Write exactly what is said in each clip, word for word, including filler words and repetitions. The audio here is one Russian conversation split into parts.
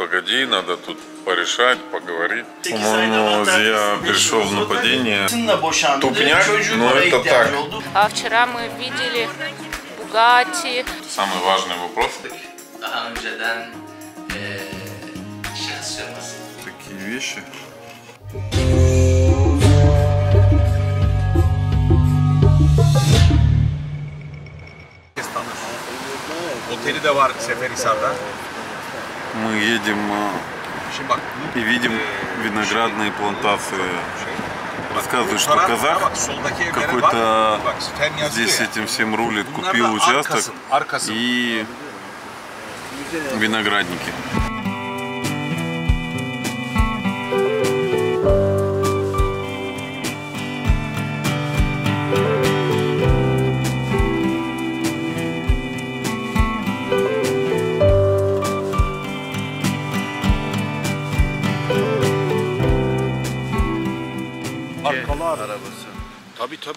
Погоди, надо тут порешать, поговорить. По-моему, я пришел в нападение. Тупняк, но это так. А вчера мы видели Bugatti. Самый важный вопрос. Такие вещи. Мы едем и видим виноградные плантации. Рассказывают, что казах какой-то здесь этим всем рулит, купил участок и виноградники.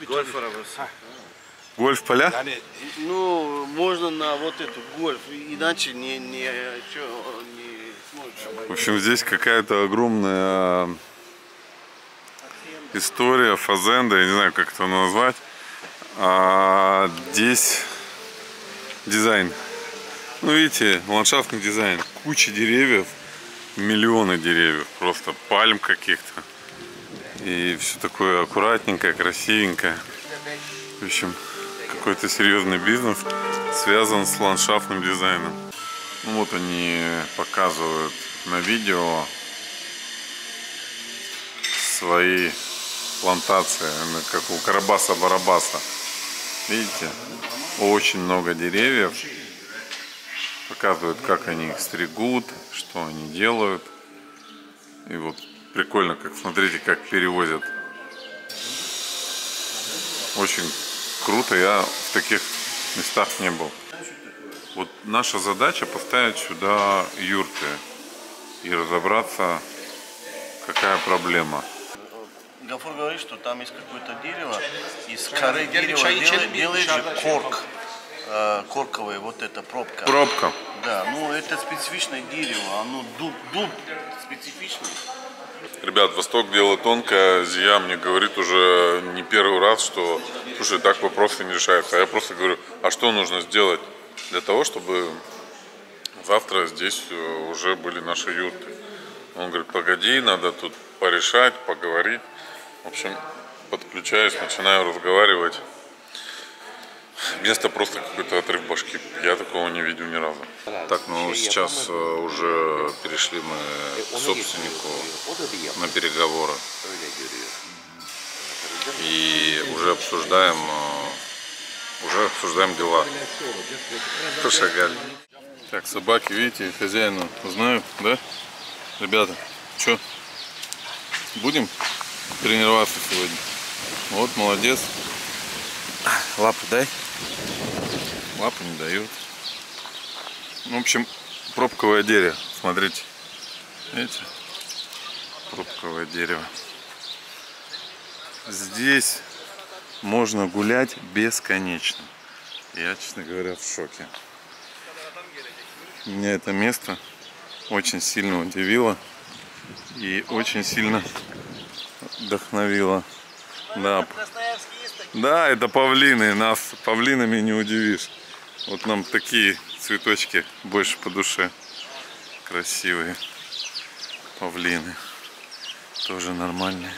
Гольф арабасы. Гольф поля? Ну, можно на вот эту гольф, иначе не, не, не сможешь. В общем, здесь какая-то огромная история, фазенда, я не знаю, как это назвать. А здесь дизайн. Ну, видите, ландшафтный дизайн. Куча деревьев, миллионы деревьев, просто пальм каких-то. И все такое аккуратненькое, красивенькое. В общем, какой-то серьезный бизнес связан с ландшафтным дизайном. Ну, вот они показывают на видео свои плантации, как у Карабаса-Барабаса. Видите, очень много деревьев. Показывают, как они их стригут, что они делают. И вот прикольно, как смотрите, как перевозят. Очень круто, я в таких местах не был. Вот наша задача поставить сюда юрты и разобраться, какая проблема. Гафур говорит, что там есть какое-то дерево, из коры дерева делает же корк. Корковая вот эта пробка. Пробка. Да, ну это специфичное дерево, оно дуб, дуб специфичный. Ребят, Восток дело тонкое, Зия мне говорит уже не первый раз, что, слушай, так вопросы не решаются. А я просто говорю, а что нужно сделать для того, чтобы завтра здесь уже были наши юрты? Он говорит, погоди, надо тут порешать, поговорить. В общем, подключаюсь, начинаю разговаривать. Место просто какой-то отрыв башки. Я такого не видел ни разу. Так, ну сейчас уже перешли мы к собственнику на переговоры. И уже обсуждаем, уже обсуждаем дела. Пошагали. Так, собаки, видите, хозяина знают, да? Ребята, что, будем тренироваться сегодня? Вот, молодец. Лапу дай. Лапу не дают. В общем, пробковое дерево. Смотрите. Видите? Пробковое дерево. Здесь можно гулять бесконечно. Я, честно говоря, в шоке. Меня это место очень сильно удивило и очень сильно вдохновило. Да. Да, это павлины, нас павлинами не удивишь. Вот нам такие цветочки больше по душе. Красивые павлины. Тоже нормальные.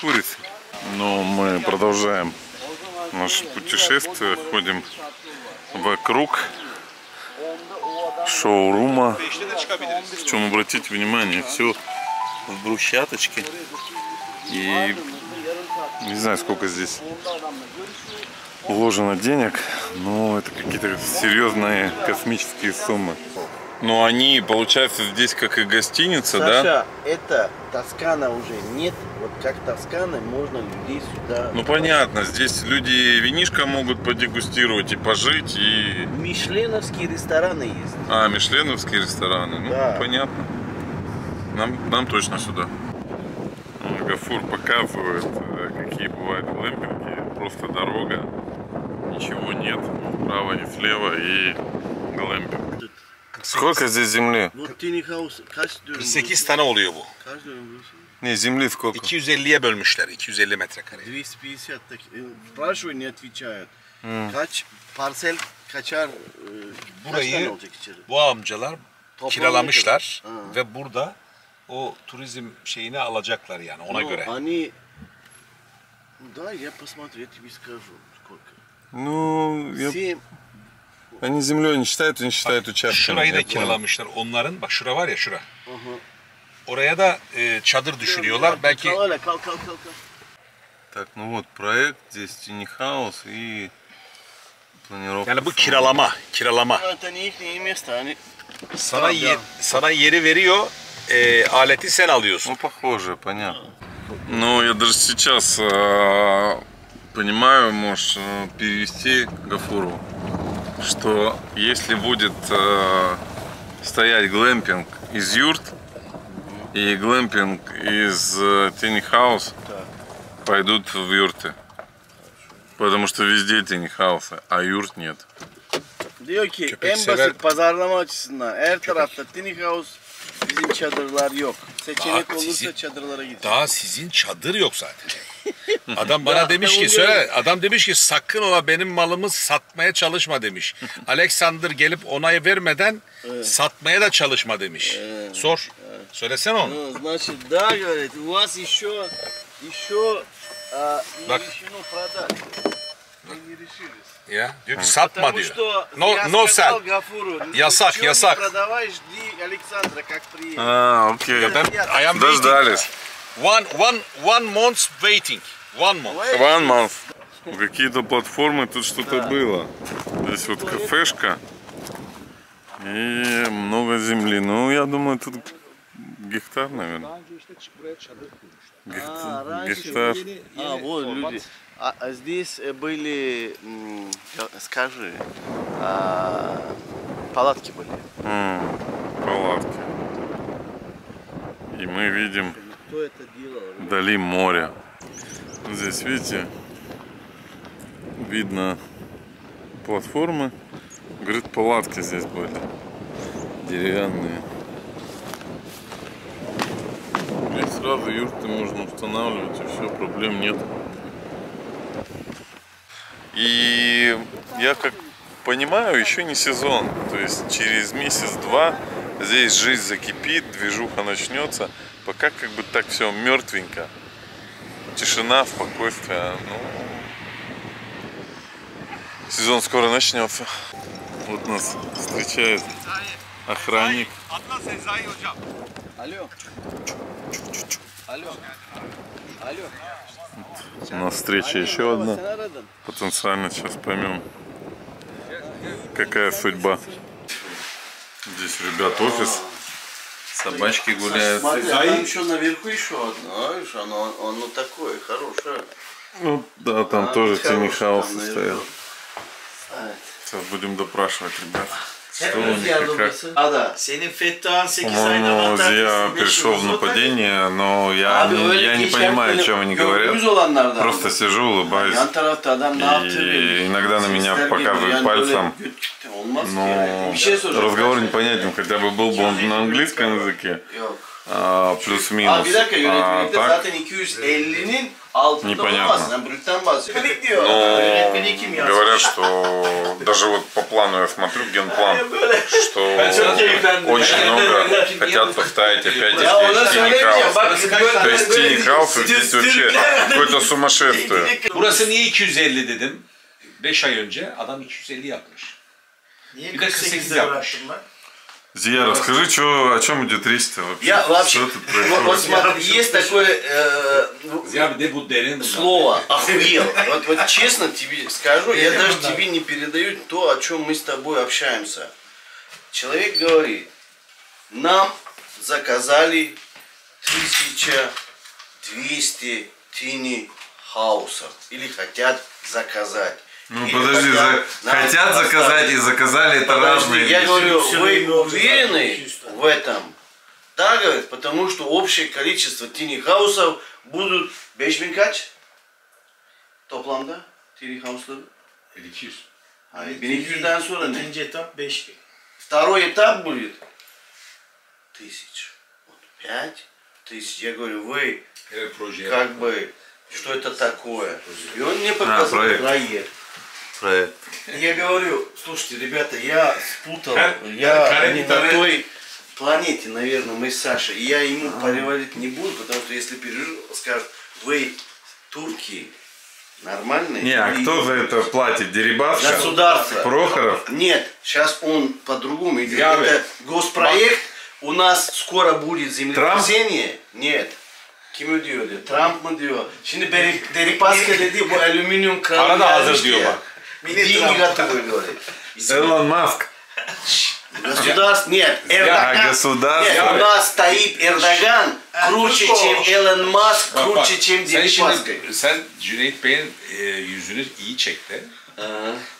Курицы. Но мы продолжаем наше путешествие. Ходим вокруг шоурума. В чем обратите внимание, все в брусчаточке. И не знаю, сколько здесь вложено денег, но это какие-то серьезные космические суммы. Но они, получается, здесь как и гостиница, Саша, да? Это Тоскана уже нет. Вот как Тоскана, можно людей сюда... Ну, понятно, здесь люди винишко могут подегустировать и пожить, и... Мишленовские рестораны есть. А, мишленовские рестораны, ну, да. Понятно. Нам, нам точно сюда. Гафур показывает, какие бывают лэмпинги, просто дорога, ничего нет, ни справа, ни слева, и глэмпинг. Сколько здесь земли? kırk sekiz tane oluyor bu. Ne, земли сколько? iki yüz elliye bölmüşler, iki yüz elli metrekare. Hmm. Kaç parsel kaçar? Burayı bu amcalar toplam kiralamışlar ve burada o turizm şeyini alacaklar yani ona no, göre. Hani да, я посмотрю, я тебе скажу, сколько. Ну, я... Они землей не считают, не считают участками. Şurayı da kiralamışlar onların. Bak şura var ya şura. Oraya da e, çadır düşürüyorlar. Belki. Так, ну вот проект здесь тинихаус и планировка. Yani bu kiralama, kiralama. Sana ye, sana yeri veriyor, e, aleti sen alıyorsun. Ну похоже, понятно. Ну, я даже сейчас ä, понимаю, можешь перевести Гафуру, что если будет ä, стоять глэмпинг из юрт и глэмпинг из теннихаус, пойдут в юрты. Потому что везде теннихаусы, а юрт нет. Diyor ki, Köpek en sever... basit pazarlama açısından her tarafta tinihaus, bizim çadırlar yok. Seçenek olursa sizin, çadırlara gidin. Daha sizin çadır yok zaten. Adam bana demiş ki, söyle, adam demiş ki sakın ola benim malımı satmaya çalışma demiş. Alexander gelip onay vermeden evet. satmaya da çalışma demiş. Evet. Sor, evet. söylesene onu. Значит, да, говорит, у вас еще, еще, не решено продать. Не решились. Ya, diyor ki satma diyor. No, no sell. Yasak, yasak. Ah, okay. I am waiting. One, one, one month waiting. One month. One month. Какие-то платформы, тут что-то было. Здесь вот кафешка и много земли. Ну, я думаю, тут гектар, наверное. Гектар. А, вот люди. А, а здесь были, скажи, а, палатки были. Mm, палатки. И мы видим вдали море. Здесь, видите, видно платформы. Говорит, палатки здесь были деревянные. И сразу юрты можно устанавливать, и все, проблем нет. И я как понимаю, еще не сезон, то есть через месяц-два здесь жизнь закипит, движуха начнется, пока как бы так все мертвенько, тишина, спокойствие, ну, сезон скоро начнется. Вот нас встречает охранник. Алло. Алло. Алло. У нас встреча еще одна, потенциально сейчас поймем, какая судьба. Здесь, ребят, офис, собачки гуляют. Смотри, а еще наверху еще одна, видишь, оно, оно такое, хорошее. Ну да, там а, тоже тинихаусы стоят. Сейчас будем допрашивать, ребят. Что у них как? Ну, я пришел в нападение, но я не, я не понимаю, о чем они говорят. Просто сижу, улыбаюсь. И иногда на меня показывают пальцем. Но разговор непонятен, хотя бы был бы он на английском языке. А, плюс-минус. А так непонятно. Но говорят, что даже вот по плану я смотрю, генплан, что очень много хотят поставить опять здесь тинихаусы. То есть тинихаусы здесь вообще какое-то сумасшествие. Burası niye iki yüz elli dedim? beş ay önce adam iki yüz elli yapmış. Bir de kırk sekiz yapmış. Зия, расскажи, что, о чем идет речь-то вообще? Я вообще, вот, вот смотри, есть такое э, слово «охуел». Вот, вот честно тебе скажу, я даже тебе не передаю то, о чем мы с тобой общаемся. Человек говорит, нам заказали тысяча двести тинихаусов, или хотят заказать. Ну или подожди, хотят, хотят заказать и заказали, это подожди, разные. Я говорю, вы уверены в этом? Да, говорит, потому что общее количество тинихаусов будут beş bin kaç? Toplamda tinihausları? bin iki yüz. bin iki yüzden sonra ne? İkinci etap beş bin. Второй этап будет тысяч. Вот пять тысяч. Я говорю, вы как бы, что это такое? И он мне показал а, проект. проект. Я говорю, слушайте, ребята, я спутал, я не на той планете, наверное, мы с Сашей. Я ему а. переводить не буду, потому что если перевожу, скажут, вы турки. Нормальный. Не, а кто за это платит? Дерибасов? Государство. Прохоров? Нет, сейчас он по-другому идет. Это госпроект. У нас скоро будет землетрясение. Нет. Kim diyor diyor. Trump mı diyor? Şimdi Deripaska dedi bu alüminyum kralı. Arada hazır diyor bak. Dini katı koyuyor. Elon Musk. Государство, нет, Эрдоган, нет, у нас стоит Эрдоган круче, чем Элон Маск, круче, чем Дерипаска. Sen Cüneyt Bey'in yüzünü iyi çekti.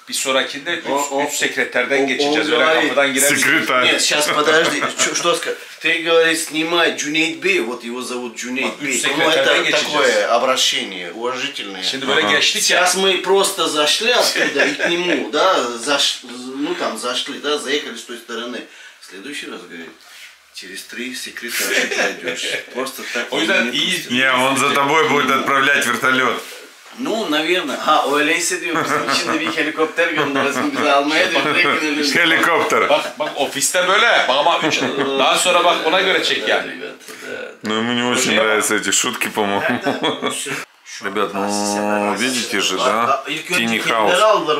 Bir sonrakinde üç sekreterden geçeceğiz. Секретарь. Сейчас подожди, что сказать? Ты говоришь, снимай Cüneyt Bey, вот его зовут Cüneyt Bey. Ну это такое обращение уважительное. Сейчас мы просто зашли отсюда и к нему, да, ну там зашли, да, заехали с той стороны. В следующий раз говорит, через три секретаря пройдешь. Просто так. Не, он за тобой будет отправлять вертолет. Ну, наверное. А, o öyleyse diyoruz. Şimdi bir helikopter göndersin bizi almaya diyor. Helikopter. Bak, bak ofiste böyle. Ama üç. Daha sonra bak ona göre çek yani. Ну, ему не очень нравятся эти шутки, по-моему. Ребят, ну, видите же, да? Тини хаус.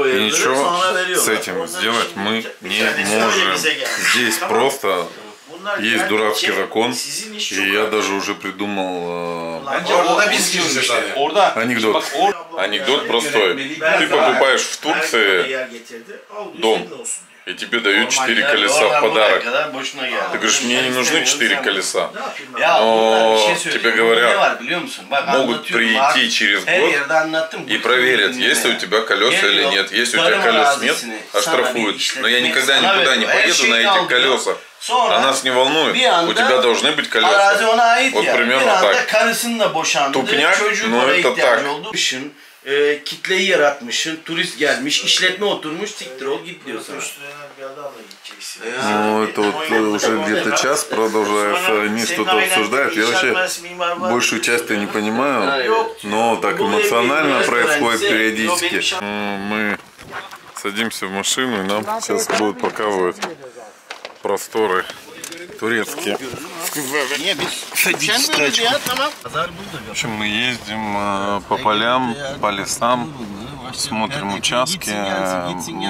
И ничего с этим сделать мы не можем. Здесь просто... Есть дурацкий закон, и я даже уже придумал анекдот. Анекдот простой. Ты покупаешь в Турции дом, и тебе дают четыре колеса в подарок. Ты говоришь, мне не нужны четыре колеса, но тебе говорят, могут прийти через год и проверят, есть ли у тебя колеса или нет. Если у тебя колес нет, оштрафуют. Но я никогда никуда не поеду на этих колесах. А нас не волнует, у тебя должны быть колеса. Вот примерно так. Тупняк, но это так. E, kitleyi yaratmışsın, turist gelmiş, işletme oturmuş, siktir ol git diyor sana. Ну, это вот уже где-то час продолжается, они что-то обсуждают. Я вообще большую часть я не понимаю, но так эмоционально происходит периодически. Мы садимся в машину, и нам сейчас будут показывать просторы турецкие. В общем, мы ездим по полям, по лесам, смотрим участки,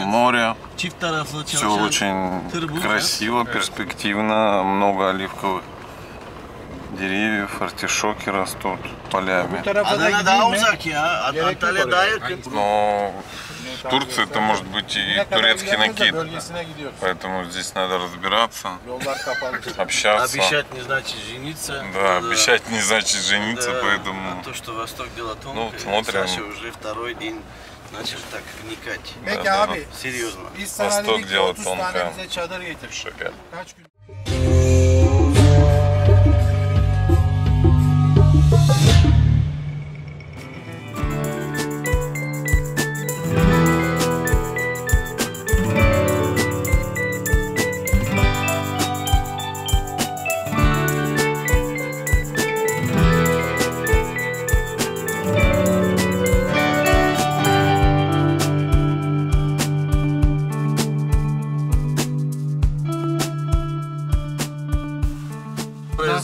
море. Все очень красиво, перспективно, много оливковых деревьев, артишоки растут полями. Но Турция это может быть и турецкий накид, поэтому здесь надо разбираться, общаться. Обещать не значит жениться. Да, обещать не значит жениться, поэтому. То, что Восток дело тонкое, Саша уже второй день начал так вникать. Серьезно. Восток дело тонкое. Шикарно.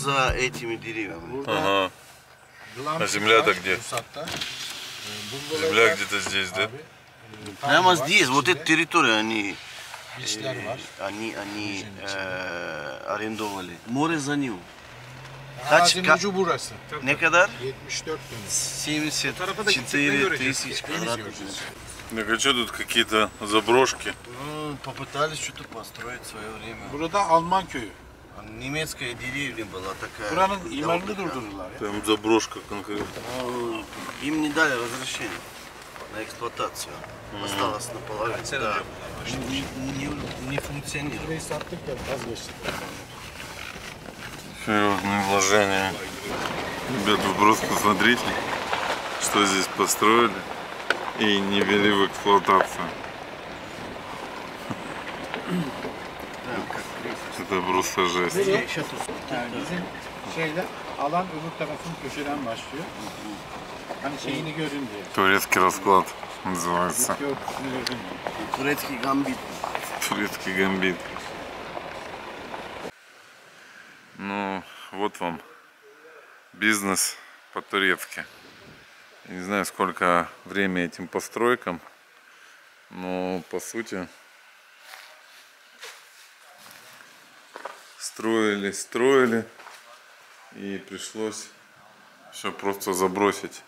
За этими деревьями. Ага. А земля-то где? Земля где-то здесь, да? Прямо здесь, вот эта территория они, они, они э, арендовали. Море за ним. Не кадар? семьдесят четыре тысячи квадратных. Так а что тут какие-то заброшки? Ну, попытались что-то построить в свое время. Немецкая деревня была такая. Там заброшка конкретно. Им не дали разрешения на эксплуатацию. Mm-hmm. Осталось наполовину. Да. Не, не, не функционирует. Серьезные вложения. Ребят, вы просто посмотрите, что здесь построили и не ввели в эксплуатацию. Arkadaşlar burası rest. Yani bizim şeyler alan öbür tarafın köşeden başlıyor. Hani şeyini görün diye. Турецкий расклад называется. Турецкий гамбит. Турецкий гамбит. Ну, вот вам бизнес по-турецки. Я не знаю, сколько времени этим постройкам, но по сути строили, строили и пришлось все просто забросить.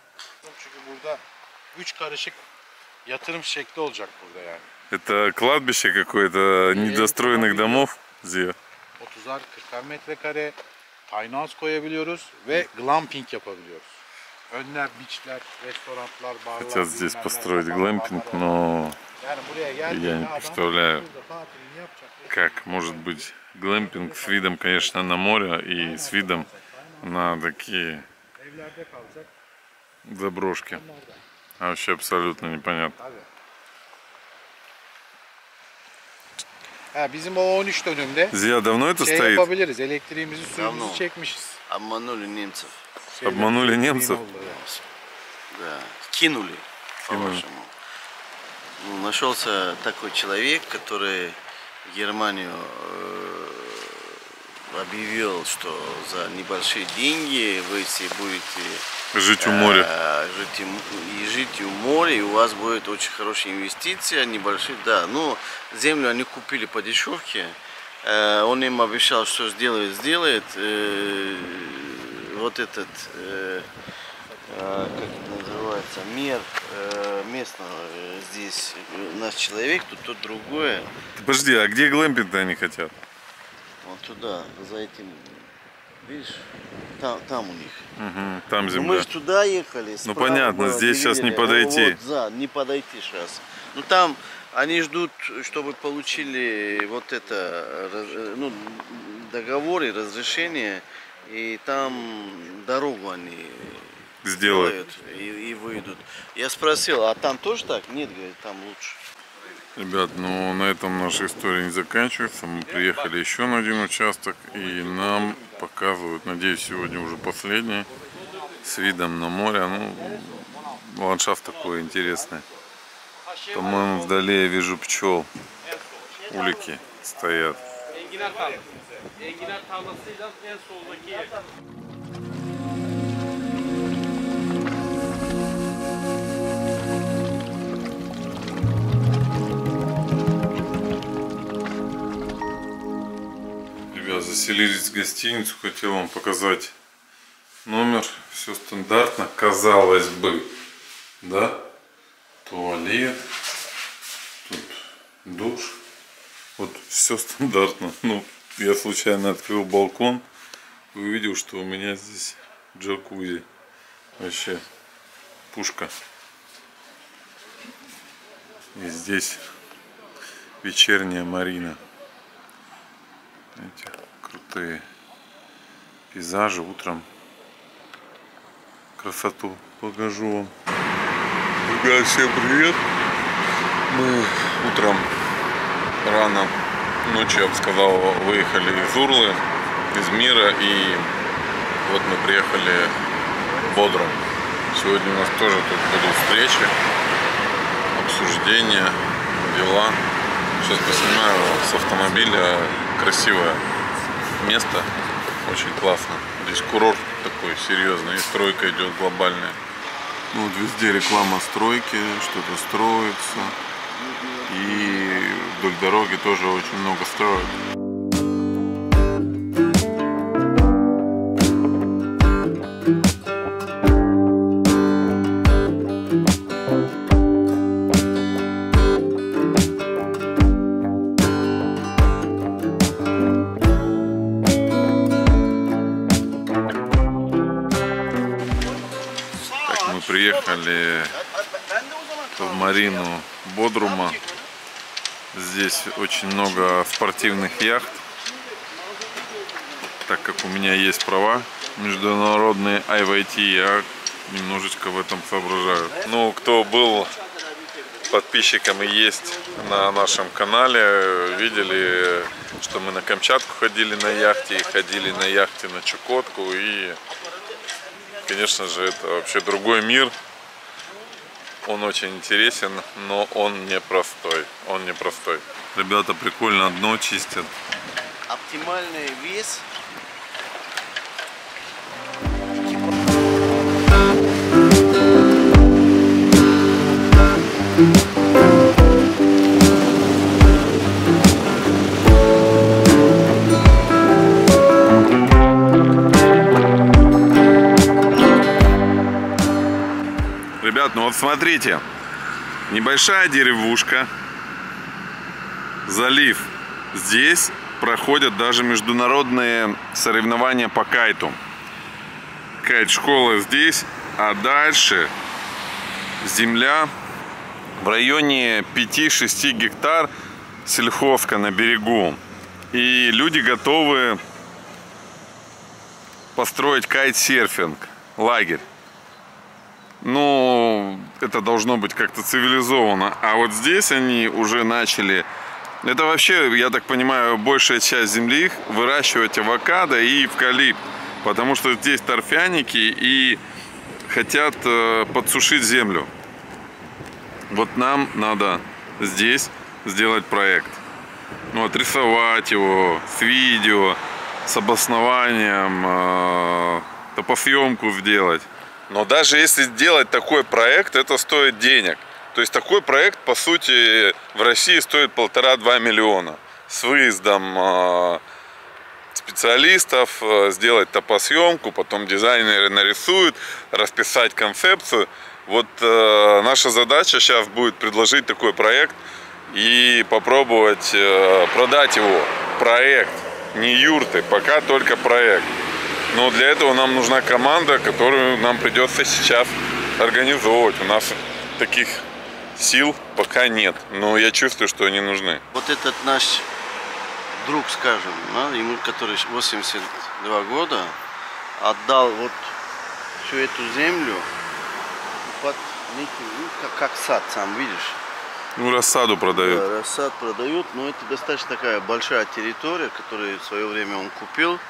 Это кладбище какое-то недостроенных домов. Где? otuzar kırkar metrekare tiny house koyabiliyoruz ve glamping yapabiliyoruz. Önler beachler, restoranlar, barlar. Хотят здесь построить glamping, но я не представляю, как может быть glamping с видом, конечно, на море и с видом на такие заброшки. Вообще абсолютно непонятно. Bizim o on üç dönümde şey yapabiliriz, elektriğimizi, suyumuzu çekmişiz. Обманули немцев. Обманули немцев? Да, кинули, по-вашему. Нашелся такой человек, который Германию объявил, что за небольшие деньги вы все будете жить у моря. Жить и, и жить у моря, и у вас будет очень хорошие инвестиции, небольшие, да. Ну, землю они купили по дешевке. Э, он им обещал, что сделает, сделает. Э, вот этот, э, э, как это называется, мэр э, местного э, здесь, наш человек, тут то другое. Подожди, а где глэмпинг-то они хотят? Вот туда, за этим. Видишь, там, там у них. Угу, там земля. Мы же туда ехали. Ну понятно, было, здесь сейчас не подойти. Вот, да, не подойти сейчас. Ну там они ждут, чтобы получили вот это, ну, договоры, разрешение. И там дорогу они сделают и, и выйдут. Я спросил, а там тоже так? Нет, говорит, там лучше. Ребят, ну на этом наша история не заканчивается. Мы приехали еще на один участок, и нам показывают, надеюсь, сегодня уже последний, с видом на море. Ну, ландшафт такой интересный. По-моему, вдали я вижу пчел. Улики стоят. Заселились в гостиницу, хотел вам показать номер, все стандартно, казалось бы, да, туалет, тут душ, вот все стандартно. Ну, я случайно открыл балкон и увидел, что у меня здесь джакузи, вообще пушка. И здесь вечерняя марина. Эти крутые пейзажи утром. Красоту покажу вам. Ребят, всем привет. Мы утром рано, ночью, я бы сказал, выехали из Урлы, из Мира, и вот мы приехали в Бодрум. Сегодня у нас тоже тут будут встречи, обсуждения, дела. Сейчас поснимаю с автомобиля. Красивое место, очень классно. Здесь курорт такой серьезный, и стройка идет глобальная. Ну, вот везде реклама стройки, что-то строится, и вдоль дороги тоже очень много строят. Приехали в марину Бодрума. Здесь очень много спортивных яхт. Так как у меня есть права международные ай ви ти, я немножечко в этом соображаю. Ну, кто был подписчиком и есть на нашем канале, видели что мы на Камчатку ходили на яхте, и ходили на яхте на Чукотку, и, конечно же, это вообще другой мир. Он очень интересен, но он непростой. Он непростой. Ребята прикольно дно чистят. Оптимальный вес. Ребят, ну вот смотрите, небольшая деревушка, залив. Здесь проходят даже международные соревнования по кайту. Кайт-школа здесь, а дальше земля в районе пяти-шести гектар, сельхозка на берегу. И люди готовы построить кайт-серфинг, лагерь. Ну, это должно быть как-то цивилизованно. А вот здесь они уже начали... Это вообще, я так понимаю, большая часть земли их выращивать авокадо и эвкалипт. Потому что здесь торфяники и хотят подсушить землю. Вот нам надо здесь сделать проект. Ну, отрисовать его с видео, с обоснованием, топосъемку сделать. Но даже если сделать такой проект, это стоит денег. То есть такой проект, по сути, в России стоит полтора-два миллиона. С выездом специалистов, сделать топосъемку, потом дизайнеры нарисуют, расписать концепцию. Вот наша задача сейчас будет предложить такой проект и попробовать продать его. Проект, не юрты, пока только проект. Но для этого нам нужна команда, которую нам придется сейчас организовывать. У нас таких сил пока нет, но я чувствую, что они нужны. Вот этот наш друг, скажем, да, ему, который восемьдесят два года, отдал вот всю эту землю под некий, ну, как, как сад, сам видишь. Ну, рассаду продают. Да, рассад продают, но это достаточно такая большая территория, которую в свое время он купил.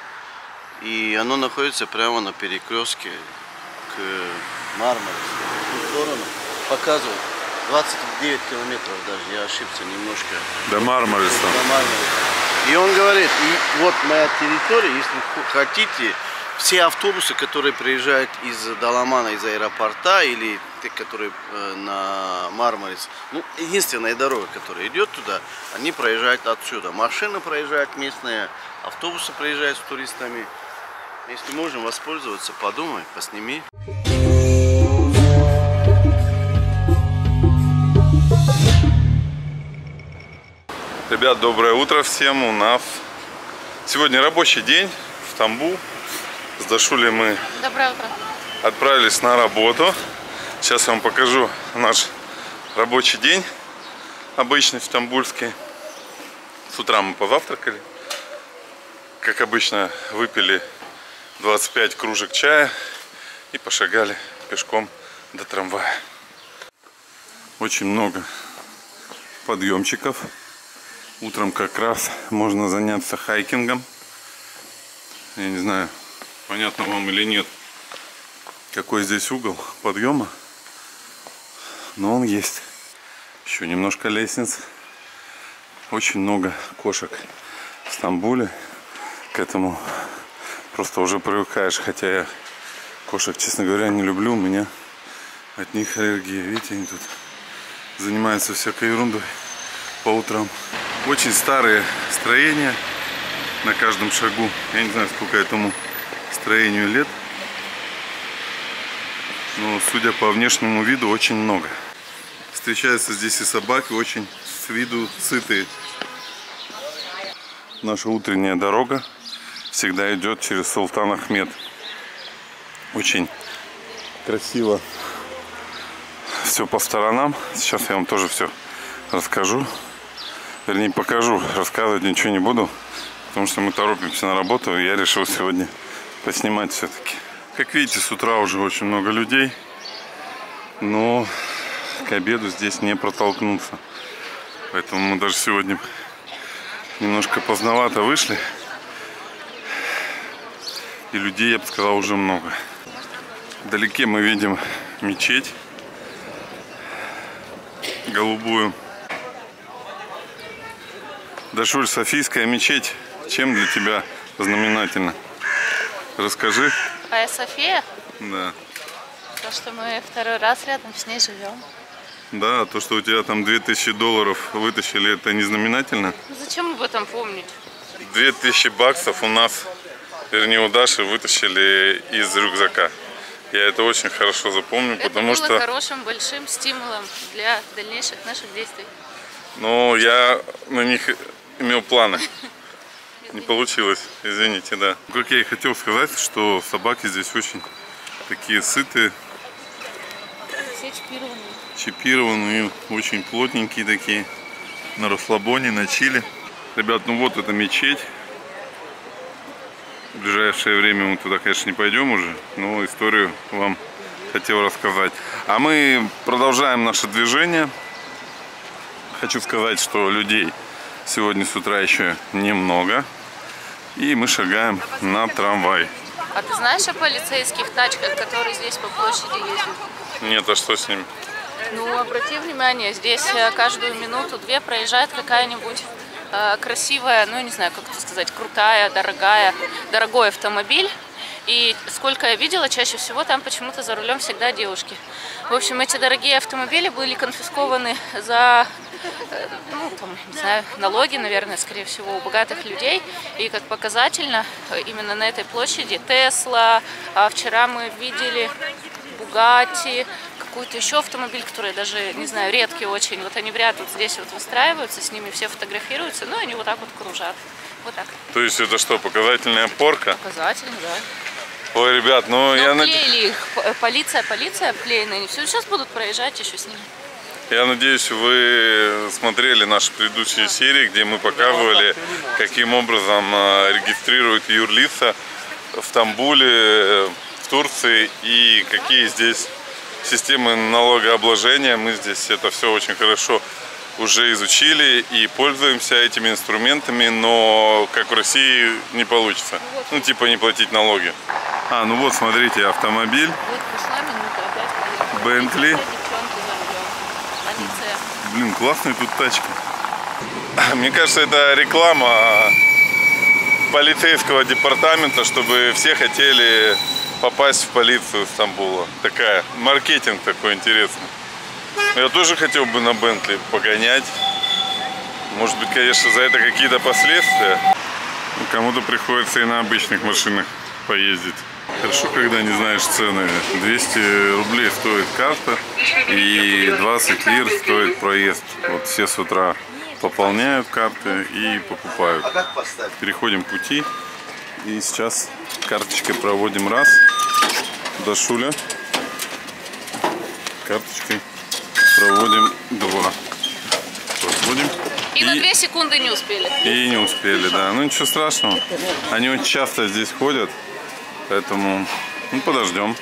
И оно находится прямо на перекрестке к Мармарису. В ту сторону показывают двадцать девять километров даже, я ошибся немножко. До Мармариса. До Мармариса. И он говорит, и вот моя территория, если хотите, все автобусы, которые приезжают из Даламана, из аэропорта, или те, которые на Мармарис, ну, единственная дорога, которая идет туда, они проезжают отсюда. Машины проезжают местные, автобусы проезжают с туристами. Если можем воспользоваться, подумай, посними. Ребят, доброе утро всем. У нас сегодня рабочий день в Тамбу. С Дашулей мы отправились на работу. Сейчас я вам покажу наш рабочий день, обычный в Тамбульске. С утра мы позавтракали. Как обычно, выпили двадцать пять кружек чая и пошагали пешком до трамвая. Очень много подъемчиков. Утром как раз можно заняться хайкингом. Я не знаю, понятно вам или нет, какой здесь угол подъема, но он есть. Еще немножко лестниц. Очень много кошек в Стамбуле. К этому просто уже привыкаешь, хотя я кошек, честно говоря, не люблю. У меня от них аллергия. Видите, они тут занимаются всякой ерундой по утрам. Очень старые строения на каждом шагу. Я не знаю, сколько этому строению лет, но судя по внешнему виду, очень много. Встречаются здесь и собаки, очень с виду сытые. Наша утренняя дорога всегда идет через Султан Ахмет. Очень красиво все по сторонам. Сейчас я вам тоже все расскажу, вернее покажу. Рассказывать ничего не буду, потому что мы торопимся на работу, и я решил сегодня поснимать все-таки. Как видите, с утра уже очень много людей, но к обеду здесь не протолкнуться. Поэтому мы даже сегодня Немножко поздновато вышли. И людей, я бы сказал, уже много. Вдалеке мы видим мечеть голубую. Дашуль, Софийская мечеть чем для тебя знаменательна? Расскажи. А София? Да. То, что мы второй раз рядом с ней живем. Да, то, что у тебя там две тысячи долларов вытащили, это не знаменательно? Зачем об этом помнить? две тысячи баксов у нас, вернее у Даши, вытащили из рюкзака. Я это очень хорошо запомню, это потому было что... хорошим, большим стимулом для дальнейших наших действий. Ну, я на них имел планы. Не получилось, извините, да. Как я и хотел сказать, что собаки здесь очень такие сытые. Все чипированные. Чипированные, очень плотненькие такие. На расслабоне, на чиле. Ребят, ну вот это мечеть. В ближайшее время мы туда, конечно, не пойдем уже, но историю вам хотел рассказать. А мы продолжаем наше движение. Хочу сказать, что людей сегодня с утра еще немного. И мы шагаем на трамвай. А ты знаешь о полицейских тачках, которые здесь по площади ездят? Нет, а что с ними? Ну, обрати внимание, здесь каждую минуту-две проезжает какая-нибудь э, красивая, ну, не знаю, как это сказать, крутая, дорогая, дорогой автомобиль. И сколько я видела, чаще всего там почему-то за рулем всегда девушки. В общем, эти дорогие автомобили были конфискованы за, ну, там, не знаю, налоги, наверное, скорее всего, у богатых людей. И как показательно, именно на этой площади Тесла, а вчера мы видели Bugatti, какой-то еще автомобиль, который даже, не знаю, редкий очень. Вот они в ряд вот здесь вот выстраиваются, с ними все фотографируются, ну, они вот так вот кружат. Вот так. То есть это что, показательная порка? Показательная, да. Ой, ребят, ну, ну я обклеили их. Полиция, полиция обклеена. Они все сейчас будут проезжать еще с ними. Я надеюсь, вы смотрели наши предыдущие да. серии, где мы показывали, да, каким образом регистрируют юрлица в Стамбуле, в Турции и какие здесь системы налогообложения. Мы здесь это все очень хорошо уже изучили и пользуемся этими инструментами, но как в России не получится. Ну, типа не платить налоги. А, ну вот, смотрите, автомобиль. Бентли. Блин, классные тут тачки. Мне кажется, это реклама полицейского департамента, чтобы все хотели попасть в полицию Стамбула. Такая, маркетинг такой интересный. Я тоже хотел бы на Бентли погонять. Может быть, конечно, за это какие-то последствия. Кому-то приходится и на обычных машинах поездить. Хорошо, когда не знаешь цены. двести рублей стоит карта и двадцать лир стоит проезд. Вот все с утра пополняют карты и покупают. Переходим пути. И сейчас карточкой проводим раз. Дашуля. Карточкой. Проводим два. Проводим. И, и на две секунды не успели. И не успели, да. Ну ничего страшного. Они очень часто здесь ходят. Поэтому ну, подождем.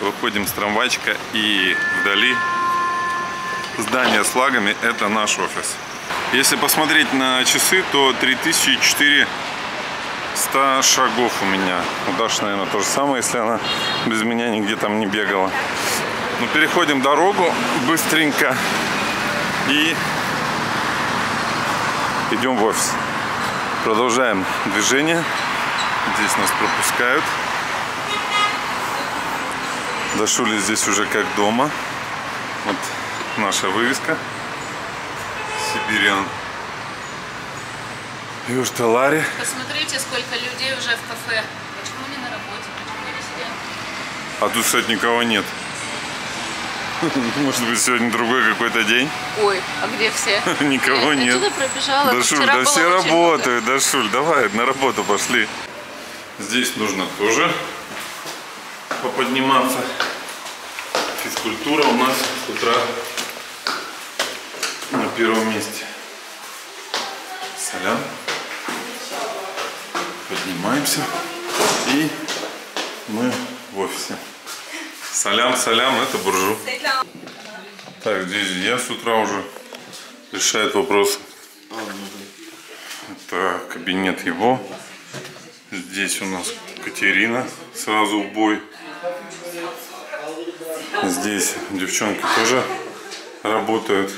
Выходим с трамвайчика, и вдали здание с флагами — это наш офис. Если посмотреть на часы, то три тысячи четыреста шагов у меня. У Даши, наверное, то же самое, если она без меня нигде там не бегала. Ну, переходим дорогу быстренько и идем в офис. Продолжаем движение. Здесь нас пропускают. Дашули здесь уже как дома. Вот наша вывеска. Сибириан. Юрталари. Посмотрите, сколько людей уже в кафе. Почему не на работе? Почему не сидят? А тут, кстати, никого нет. Может быть, сегодня другой какой-то день. Ой, а где все? Никого нет. Отсюда пробежала. Дашуль, да все работают, Дашуль, давай, на работу пошли. Здесь нужно тоже поподниматься. Физкультура у нас с утра на первом месте. Салям. Поднимаемся. И мы в офисе. Салям, салям, это буржу. Так, здесь я с утра уже решает вопросы. Это кабинет его. Здесь у нас Катерина, сразу в бой. Здесь девчонки тоже работают.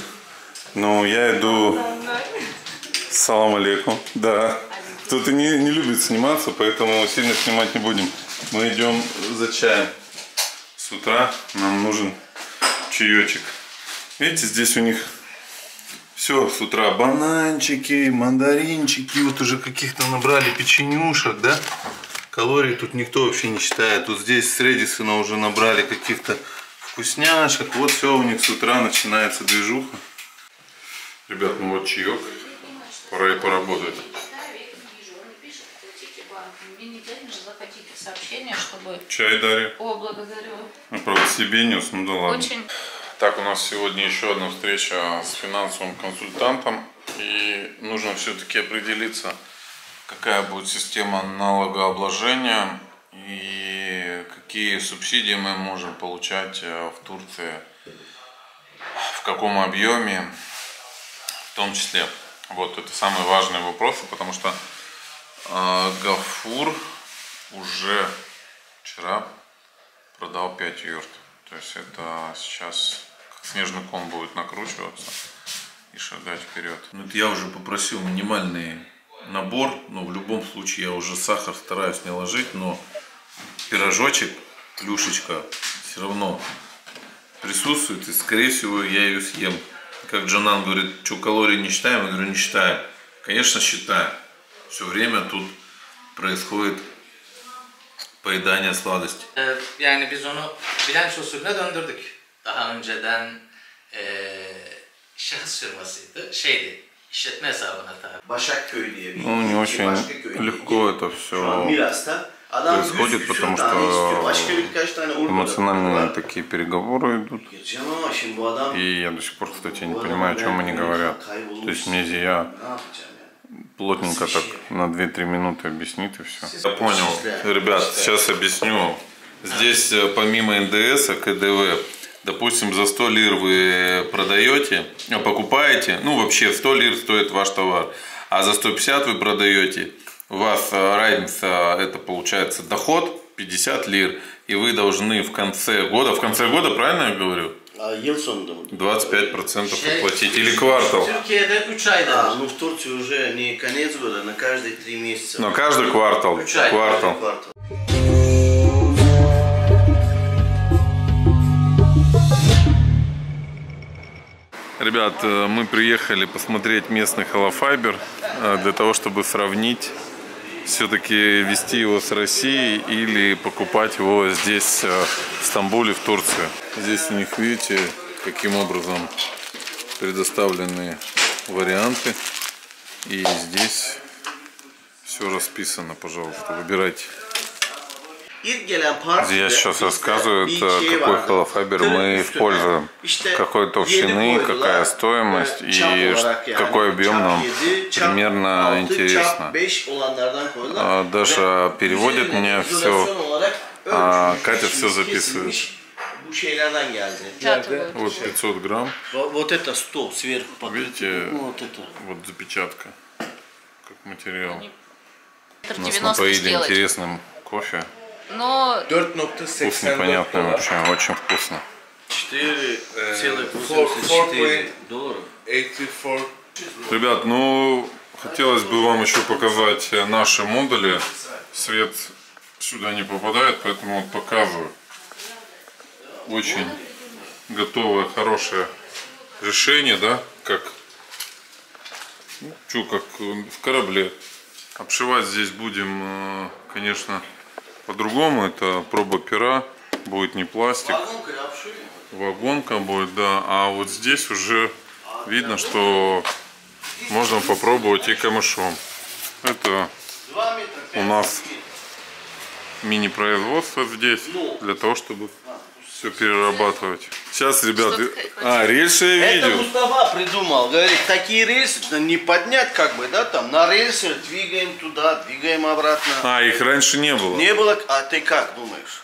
Но я иду... Салам алейкум. Да. Кто-то не, не любит сниматься, поэтому сильно снимать не будем. Мы идем за чаем. С утра нам нужен чаечек. Видите, здесь у них все с утра. Бананчики, мандаринчики. Вот уже каких-то набрали печенюшек, да? Калорий тут никто вообще не считает. Вот здесь с редисона уже набрали каких-то вкусняшек. Вот все у них с утра начинается движуха. Ребят, ну вот чаек. Пора и поработать. Чтобы... Чай, Дарья. О, благодарю. Я, правда, себе нес, ну да ладно. Очень... Так, у нас сегодня еще одна встреча с финансовым консультантом. И нужно все-таки определиться, какая будет система налогообложения и какие субсидии мы можем получать в Турции, в каком объеме, в том числе. Вот, это самые важные вопросы, потому что э, Гафур уже вчера продал пять юрт. То есть это сейчас как снежный ком будет накручиваться и шагать вперед. Ну, я уже попросил минимальный набор, но в любом случае я уже сахар стараюсь не ложить, но пирожочек, клюшечка все равно присутствует и скорее всего я ее съем. Как Джанан говорит, что калории не считаем, я говорю, не считаем. Конечно, считаем. Все время тут происходит поедание сладости. Yani biz onu bilanço usulüne döndürdük. Daha önceden şahıs firmasıydı, şeydi, işletme hesabına tabi. Başakköy diye bir. Ну, не очень легко это все происходит, потому что эмоциональные такие переговоры идут. И я до сих пор, кстати, не понимаю, о чем они говорят. То есть мне Зия плотненько так на две-три минуты объяснит и все. Я понял. Ребят, сейчас объясню. Здесь помимо эн дэ эс, ка дэ вэ, допустим, за сто лир вы продаете, покупаете, ну вообще сто лир стоит ваш товар, а за сто пятьдесят вы продаете. У вас разница, это получается доход пятьдесят лир, и вы должны в конце года, в конце года, правильно я говорю? двадцать пять процентов оплатить или квартал. Ну в Турции уже не конец года, на каждые три месяца. На каждый квартал. Квартал. Ребят, мы приехали посмотреть местный холофайбер для того, чтобы сравнить, все-таки везти его с России или покупать его здесь, в Стамбуле, в Турции. Здесь у них, видите, каким образом предоставлены варианты. И здесь все расписано, пожалуйста, выбирайте. Здесь сейчас рассказывают, какой холофайбер мы используем, какой толщины, какая стоимость и какой объем нам примерно интересно. Даже переводит мне все, а Катя все записывает. Вот пятьсот грамм. Вот это сто сверху. Видите, вот запечатка, как материал. У нас напоили интересным кофе. Но... Вкус непонятный вообще, очень вкусно. четыре целых восемьдесят четыре доллара. Ребят, ну хотелось бы вам еще показать наши модули. Свет сюда не попадает, поэтому вот показываю. Очень готовое, хорошее решение, да? Как, ну, чё, как в корабле. Обшивать здесь будем, конечно, по-другому. Это проба пера, будет не пластик. Вагонка будет, да. А вот здесь уже видно, что можно попробовать и камышом. Это у нас мини-производство здесь, для того, чтобы все перерабатывать. Сейчас, ребята, а, рельсы я видел. Это Мустава придумал, говорит, такие рельсы не поднять, как бы, да, там, на рельсы двигаем туда, двигаем обратно. А, их раньше не было? Не было, а ты как думаешь?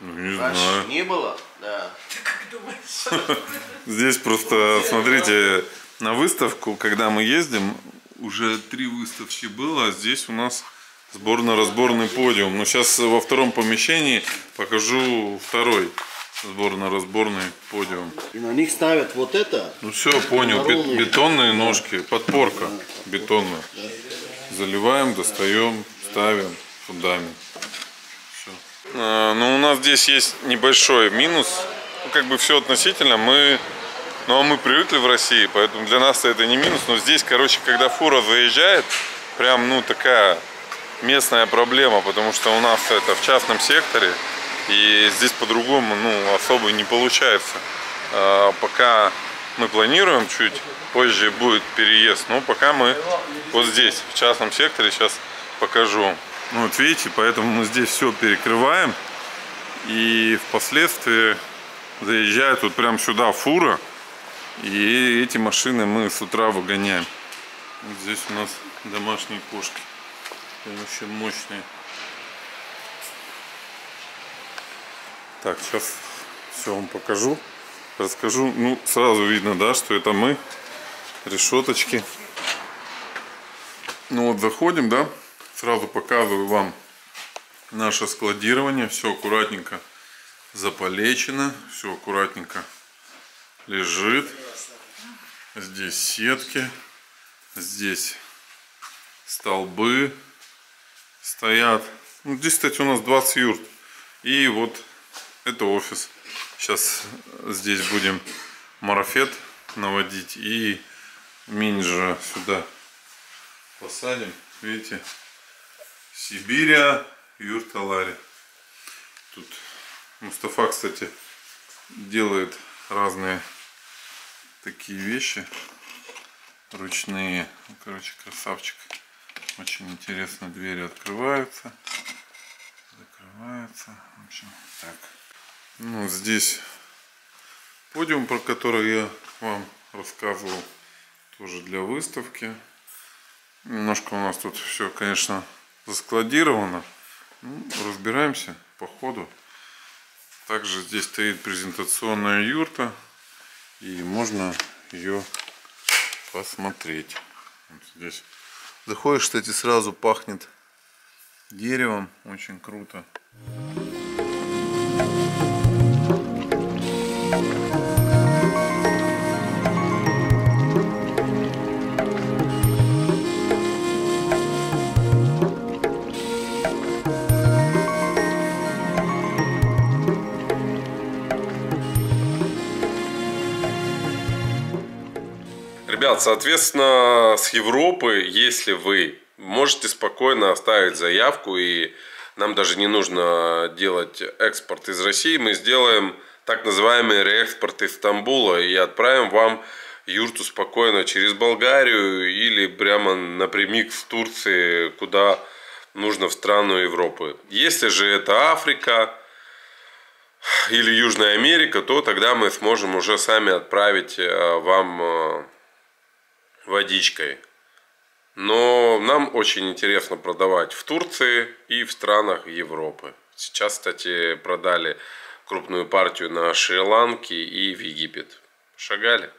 Ну, не раньше знаю. Не было, да. Ты как думаешь? Здесь просто, смотрите, на выставку, когда мы ездим, уже три выставки было, а здесь у нас сборно-разборный подиум. Но сейчас во втором помещении покажу второй сборно-разборный подиум. И на них ставят вот это. Ну все, понял. Бетонные, бетонные ножки, подпорка бетонная. Заливаем, достаем, ставим фундамент. Все. А, ну у нас здесь есть небольшой минус. Ну, как бы все относительно. Мы... Ну а мы привыкли в России, поэтому для нас это не минус. Но здесь, короче, когда фура заезжает, прям, ну, такая местная проблема, потому что у нас это в частном секторе, и здесь по-другому, ну, особо не получается. А, пока мы планируем, чуть позже будет переезд, но пока мы вот здесь, в частном секторе, сейчас покажу. Ну, вот видите, поэтому мы здесь все перекрываем, и впоследствии заезжает вот прям сюда фура. И эти машины мы с утра выгоняем. Вот здесь у нас домашние кошки. Они вообще мощные. Так, сейчас все вам покажу. Расскажу. Ну, сразу видно, да, что это мы. Решеточки. Ну вот заходим, да. Сразу показываю вам наше складирование. Все аккуратненько заполечено. Все аккуратненько лежит. Здесь сетки, здесь столбы стоят. Ну, здесь, кстати, у нас двадцать юрт. И вот это офис. Сейчас здесь будем марафет наводить и менеджера сюда посадим. Видите, Сибиря, юрт-алари. Тут Мустафа, кстати, делает разные такие вещи ручные. Ну, короче, красавчик. Очень интересно. Двери открываются, закрываются. В общем, так. Ну, здесь подиум, про который я вам рассказывал, тоже для выставки. Немножко у нас тут все, конечно, заскладировано. Ну, разбираемся по ходу. Также здесь стоит презентационная юрта. И можно ее посмотреть. Вот здесь заходишь, кстати, сразу пахнет деревом. Очень круто. Ребят, соответственно, с Европы, если вы можете спокойно оставить заявку, и нам даже не нужно делать экспорт из России, мы сделаем так называемый реэкспорт из Стамбула и отправим вам юрту спокойно через Болгарию или прямо напрямик с Турции, куда нужно, в страну Европы. Если же это Африка или Южная Америка, то тогда мы сможем уже сами отправить вам водичкой. Но нам очень интересно продавать в Турции и в странах Европы. Сейчас, кстати, продали крупную партию на Шри-Ланке и в Египет. Шагали.